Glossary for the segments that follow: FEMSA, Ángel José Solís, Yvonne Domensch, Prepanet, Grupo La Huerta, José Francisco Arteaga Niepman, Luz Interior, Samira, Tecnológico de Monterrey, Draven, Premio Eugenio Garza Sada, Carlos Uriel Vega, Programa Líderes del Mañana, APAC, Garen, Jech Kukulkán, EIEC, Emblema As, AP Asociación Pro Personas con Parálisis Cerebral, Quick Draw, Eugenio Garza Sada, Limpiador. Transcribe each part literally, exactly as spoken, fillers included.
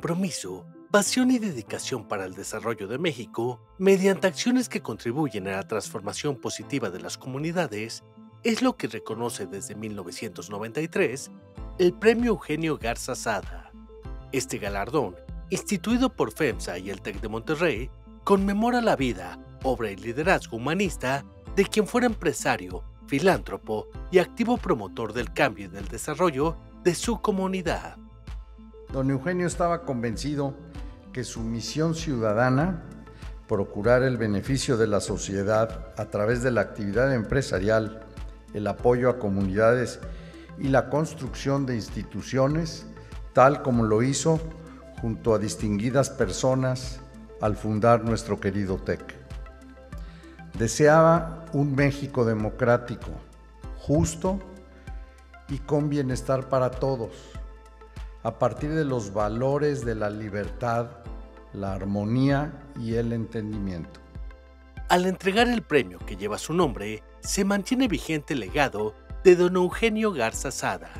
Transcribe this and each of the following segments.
compromiso, pasión y dedicación para el desarrollo de México, mediante acciones que contribuyen a la transformación positiva de las comunidades, es lo que reconoce desde mil novecientos noventa y tres el Premio Eugenio Garza Sada. Este galardón, instituido por FEMSA y el TEC de Monterrey, conmemora la vida, obra y liderazgo humanista de quien fuera empresario, filántropo y activo promotor del cambio y del desarrollo de su comunidad. Don Eugenio estaba convencido que su misión ciudadana, procurar el beneficio de la sociedad a través de la actividad empresarial, el apoyo a comunidades y la construcción de instituciones, tal como lo hizo junto a distinguidas personas al fundar nuestro querido TEC. Deseaba un México democrático, justo y con bienestar para todos, a partir de los valores de la libertad, la armonía y el entendimiento. Al entregar el premio que lleva su nombre, se mantiene vigente el legado de don Eugenio Garza Sada.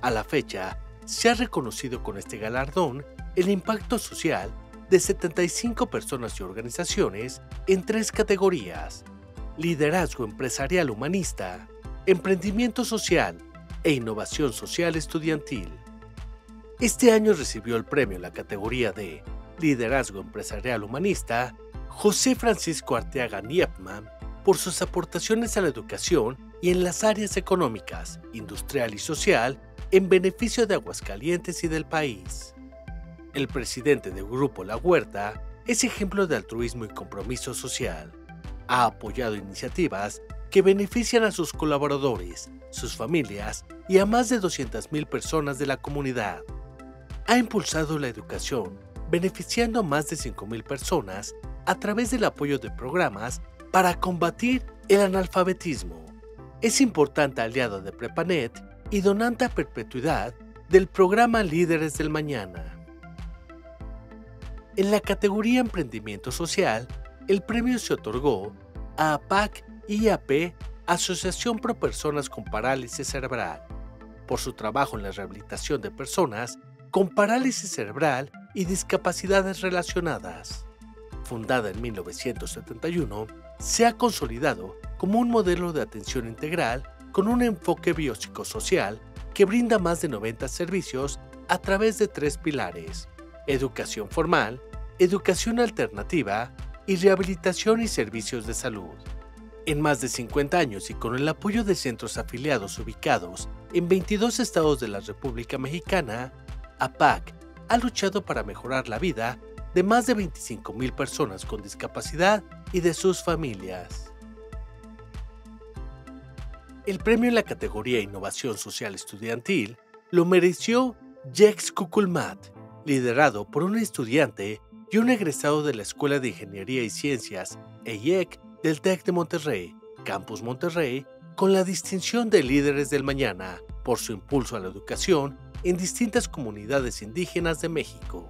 A la fecha, se ha reconocido con este galardón el impacto social de setenta y cinco personas y organizaciones en tres categorías: liderazgo empresarial humanista, emprendimiento social e innovación social estudiantil. Este año recibió el premio en la categoría de Liderazgo Empresarial Humanista José Francisco Arteaga Niepman por sus aportaciones a la educación y en las áreas económicas, industrial y social en beneficio de Aguascalientes y del país. El presidente del Grupo La Huerta es ejemplo de altruismo y compromiso social. Ha apoyado iniciativas que benefician a sus colaboradores, sus familias y a más de doscientas mil personas de la comunidad. Ha impulsado la educación, beneficiando a más de cinco mil personas a través del apoyo de programas para combatir el analfabetismo. Es importante aliado de Prepanet y donante a perpetuidad del programa Líderes del Mañana. En la categoría Emprendimiento Social, el premio se otorgó a APAC y A P Asociación Pro Personas con Parálisis Cerebral por su trabajo en la rehabilitación de personas con parálisis cerebral y discapacidades relacionadas. Fundada en mil novecientos setenta y uno, se ha consolidado como un modelo de atención integral con un enfoque biopsicosocial que brinda más de noventa servicios a través de tres pilares: educación formal, educación alternativa y rehabilitación y servicios de salud. En más de cincuenta años y con el apoyo de centros afiliados ubicados en veintidós estados de la República Mexicana, APAC ha luchado para mejorar la vida de más de veinticinco mil personas con discapacidad y de sus familias. El premio en la categoría Innovación Social Estudiantil lo mereció Jech Kukulkán, liderado por un estudiante y un egresado de la Escuela de Ingeniería y Ciencias, E I E C, del TEC de Monterrey, Campus Monterrey, con la distinción de Líderes del Mañana por su impulso a la educación en distintas comunidades indígenas de México.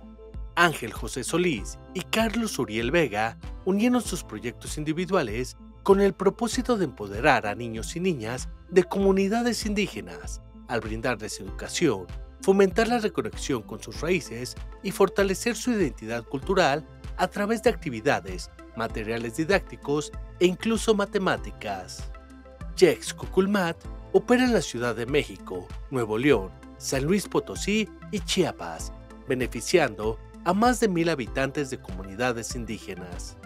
Ángel José Solís y Carlos Uriel Vega unieron sus proyectos individuales con el propósito de empoderar a niños y niñas de comunidades indígenas al brindarles educación, fomentar la reconexión con sus raíces y fortalecer su identidad cultural a través de actividades, materiales didácticos e incluso matemáticas. Jech Kukulkán opera en la Ciudad de México, Nuevo León, San Luis Potosí y Chiapas, beneficiando a más de mil habitantes de comunidades indígenas.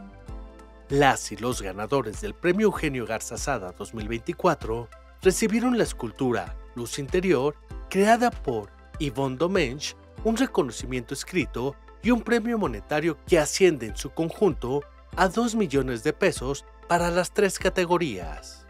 Las y los ganadores del Premio Eugenio Garza Sada dos mil veinticuatro recibieron la escultura Luz Interior, creada por Yvonne Domensch, un reconocimiento escrito y un premio monetario que asciende en su conjunto a dos millones de pesos para las tres categorías.